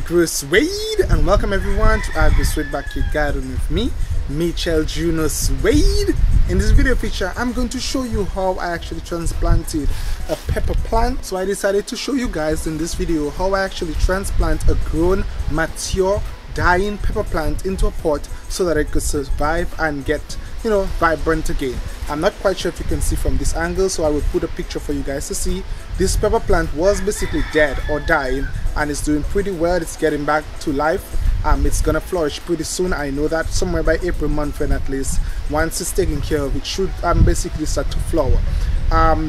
AgroSuede, and welcome everyone to AgroSuede Backyard Gardening with me, Mitchell Junosuede. In this video feature, I'm going to show you how I actually transplanted a pepper plant. So I decided to show you guys in this video how I actually transplant a grown, mature, dying pepper plant into a pot so that it could survive and get, you know, vibrant again. I'm not quite sure if you can see from this angle, so I will put a picture for you guys to see. This pepper plant was basically dead or dying, and it's doing pretty well. It's getting back to life. It's gonna flourish pretty soon. I know that somewhere by April month, and at least once it's taken care of, it should basically start to flower.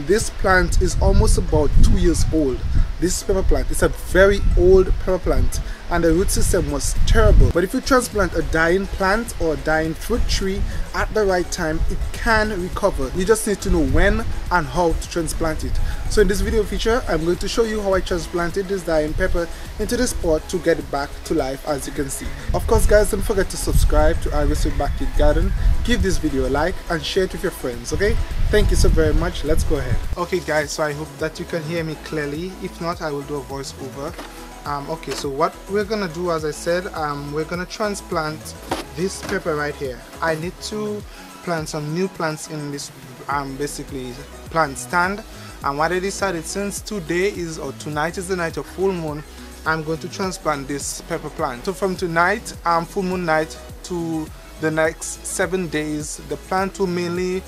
This plant is almost about 2 years old. This pepper plant is a very old pepper plant, and the root system was terrible. But if you transplant a dying plant or a dying fruit tree at the right time, it can recover. You just need to know when and how to transplant it. So in this video feature, I'm going to show you how I transplanted this dying pepper into this pot to get it back to life, as you can see. Of course guys, don't forget to subscribe to AgroSuede Backyard Garden, give this video a like, and share it with your friends, okay? Thank you so very much, let's go ahead. Okay guys, so I hope that you can hear me clearly. If not, I will do a voiceover. Okay, so what we're gonna do, as I said, we're gonna transplant this pepper right here. I need to plant some new plants in this basically plant stand, and what I decided, since today is, or tonight is the night of full moon, I'm going to transplant this pepper plant. So from tonight, full moon night, to the next 7 days, the plant will mainly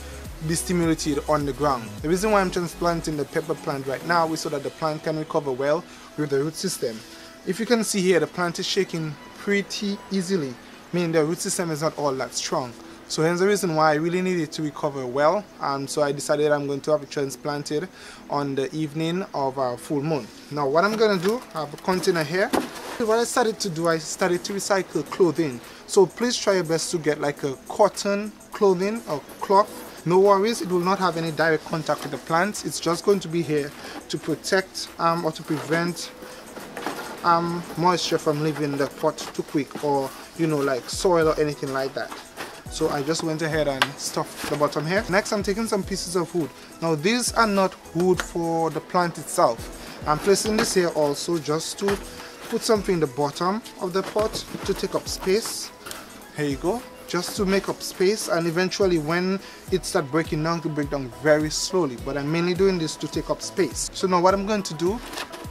be stimulated on the ground. The reason why I'm transplanting the pepper plant right now is so that the plant can recover well with the root system. If you can see here, the plant is shaking pretty easily, meaning the root system is not all that strong. So hence the reason why I really needed to recover well, and so I decided I'm going to have it transplanted on the evening of our full moon. Now what I'm going to do, I have a container here. What I started to do, I started to recycle clothing. So please try your best to get like a cotton clothing or cloth. No worries, it will not have any direct contact with the plants. It's just going to be here to protect or to prevent moisture from leaving the pot too quick, or you know, like soil or anything like that. So I just went ahead and stuffed the bottom here. Next, I'm taking some pieces of wood. Now these are not wood for the plant itself. I'm placing this here also just to put something in the bottom of the pot to take up space. Here you go. Just to make up space, and eventually when it starts breaking down, to break down very slowly, but I'm mainly doing this to take up space. So now what I'm going to do,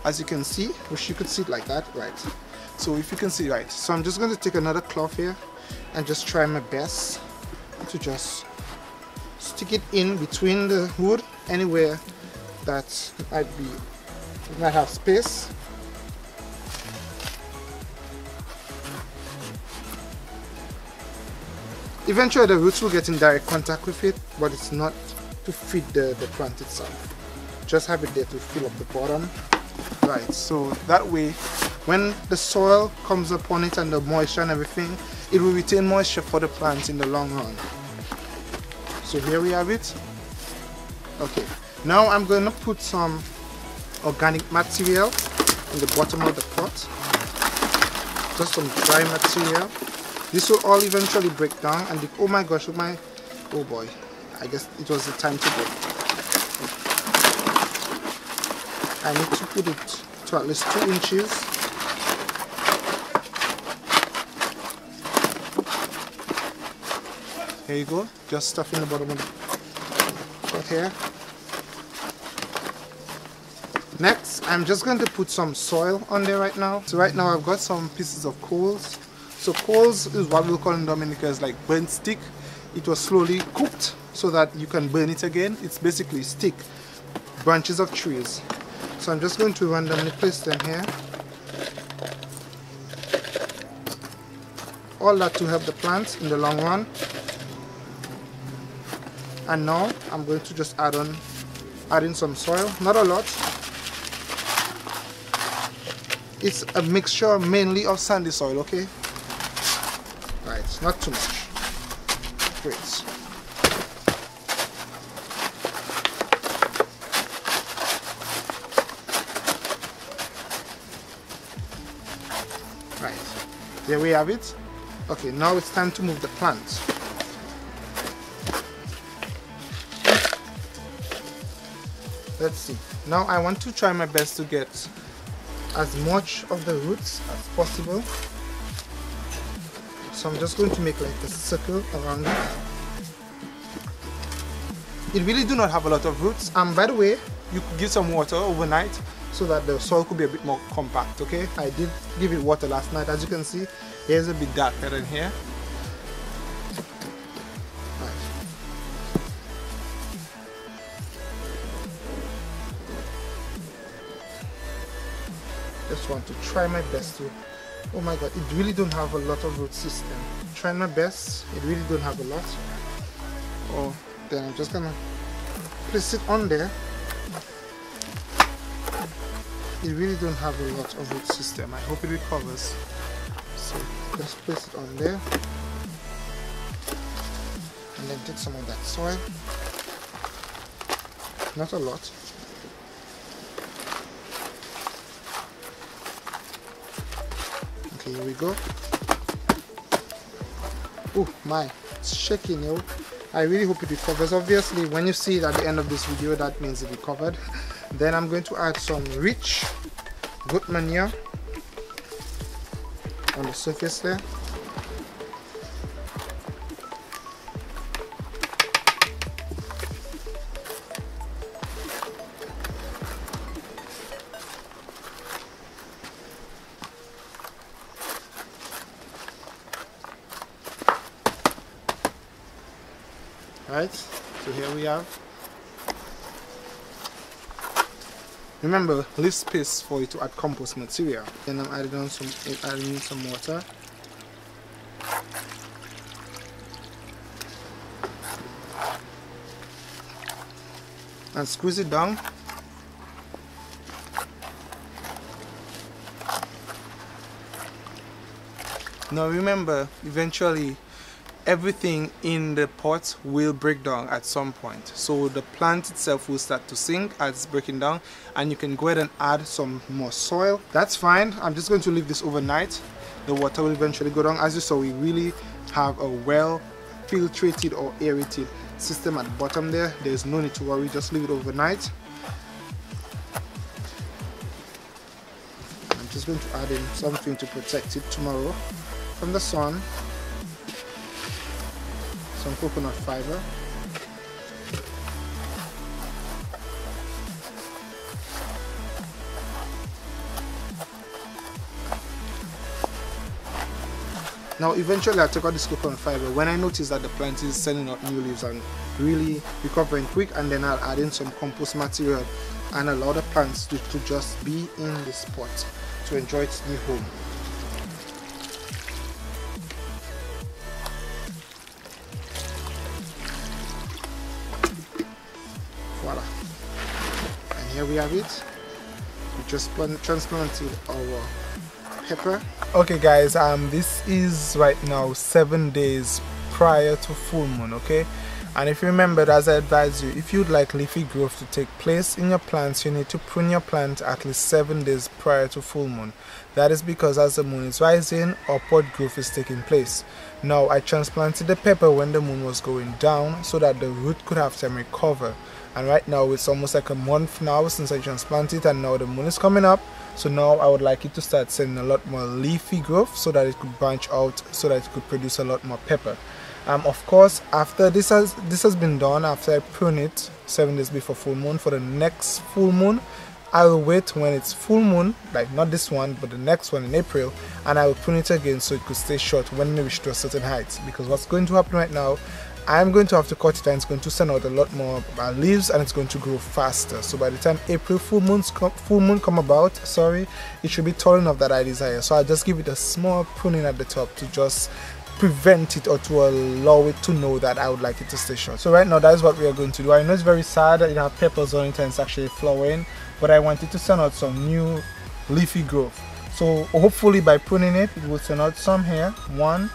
as you can see, wish you could see it like that, right? So if you can see, right, so I'm just going to take another cloth here and just try my best to just stick it in between the wood, anywhere that might have space. Eventually the roots will get in direct contact with it, but it's not to feed the plant itself. Just have it there to fill up the bottom. Right, so that way when the soil comes upon it and the moisture and everything, it will retain moisture for the plant in the long run. So here we have it. Okay, now I'm going to put some organic material in the bottom of the pot. Just some dry material. This will all eventually break down, and oh my gosh, oh boy, I guess it was the time to go. I need to put it to at least 2 inches. There you go, just stuff in the bottom of the pot here. Next, I'm just going to put some soil on there right now. So right now I've got some pieces of coals. So coals is what we call in Dominica is like burnt stick. It was slowly cooked so that you can burn it again. It's basically stick, branches of trees. So I'm just going to randomly place them here. All that to help the plants in the long run. And now I'm going to just add in some soil, not a lot. It's a mixture mainly of sandy soil, okay? Right, not too much. Great. Right, there we have it. Okay, now it's time to move the plant. Let's see. Now I want to try my best to get as much of the roots as possible. So I'm just going to make like a circle around it. It really do not have a lot of roots. And by the way, you could give some water overnight so that the soil could be a bit more compact, okay? I did give it water last night. As you can see, here's a bit darker in here. Just want to try my best to, oh my god, it really don't have a lot of root system. Trying my best, it really don't have a lot. Oh, then I'm just gonna place it on there. It really don't have a lot of root system. I hope it recovers. So just place it on there and then take some of that soil, not a lot. Here we go. Oh my, it's shaking now. I really hope it recovers. Obviously, when you see it at the end of this video, that means it recovered. Then I'm going to add some rich, good manure on the surface there. Right, so here we have. Remember, leave space for you to add compost material. Then I'm adding on adding in some water. And squeeze it down. Now remember, eventually everything in the pot will break down at some point, so the plant itself will start to sink as it's breaking down, and you can go ahead and add some more soil. That's fine. I'm just going to leave this overnight. The water will eventually go down. As you saw, we really have a well filtrated or aerated system at the bottom there. There's no need to worry, just leave it overnight. I'm just going to add in something to protect it tomorrow from the sun. Some coconut fiber. Now eventually I took out this coconut fiber when I noticed that the plant is sending out new leaves and really recovering quick, and then I'll add in some compost material and allow the plants to just be in this pot to enjoy its new home. Voila, and here we have it. We just transplanted our pepper. Okay guys, this is right now 7 days prior to full moon, okay? And if you remember, as I advise you, if you'd like leafy growth to take place in your plants, you need to prune your plant at least 7 days prior to full moon. That is because as the moon is rising, upward growth is taking place. Now I transplanted the pepper when the moon was going down so that the root could have time to recover. And right now it's almost like a month now since I transplanted, and now the moon is coming up, so now I would like it to start sending a lot more leafy growth so that it could branch out, so that it could produce a lot more pepper. Of course, after this has been done, after I prune it 7 days before full moon, for the next full moon I'll wait when it's full moon, like not this one but the next one in April, and I will prune it again so it could stay short when we reach to a certain height. Because what's going to happen right now, I'm going to have to cut it and it's going to send out a lot more leaves and it's going to grow faster. So by the time April full moon come about, sorry, it should be tall enough that I desire. So I'll just give it a small pruning at the top to just prevent it, or to allow it to know that I would like it to stay short. So right now that is what we are going to do. I know it's very sad that it has peppers on it and it's actually flowering, but I want it to send out some new leafy growth. So hopefully by pruning it, it will send out some here. 1,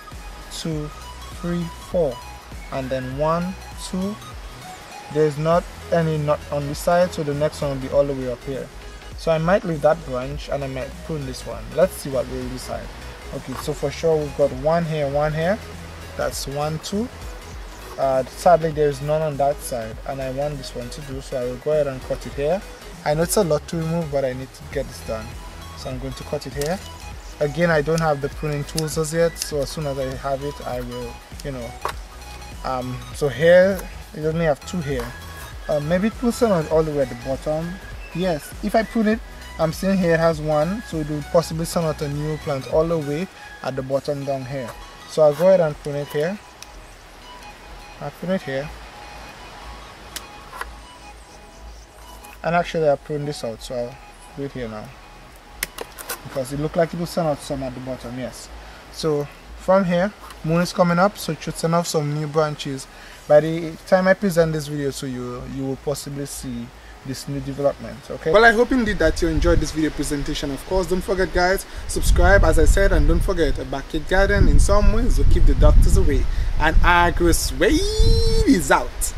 2, 3, 4. And then 1, 2, there's not any knot on this side, so the next one will be all the way up here. So I might leave that branch and I might prune this one. Let's see what we will decide. Okay, so for sure we've got 1 here, 1 here, that's 1, 2. Sadly there's none on that side, and I want this one to do, so I will go ahead and cut it here. I know it's a lot to remove, but I need to get this done. So I'm going to cut it here. Again, I don't have the pruning tools as yet, so as soon as I have it, I will, you know. So here, you only have two here. Maybe put some all the way at the bottom. Yes, if I prune it, I'm seeing here it has one, so it will possibly send out a new plant all the way at the bottom down here. So I'll go ahead and prune it here. I'll prune it here. And actually I'll prune this out, so I'll do it here now. Because it looked like it will send out some at the bottom, yes. So from here, moon is coming up, so it should send off some new branches. By the time I present this video, so you will possibly see this new development. Okay, well, I hope indeed that you enjoyed this video presentation. Of course, don't forget guys, subscribe as I said, and don't forget, a backyard garden in some ways will keep the doctors away. And AgroSuede is out.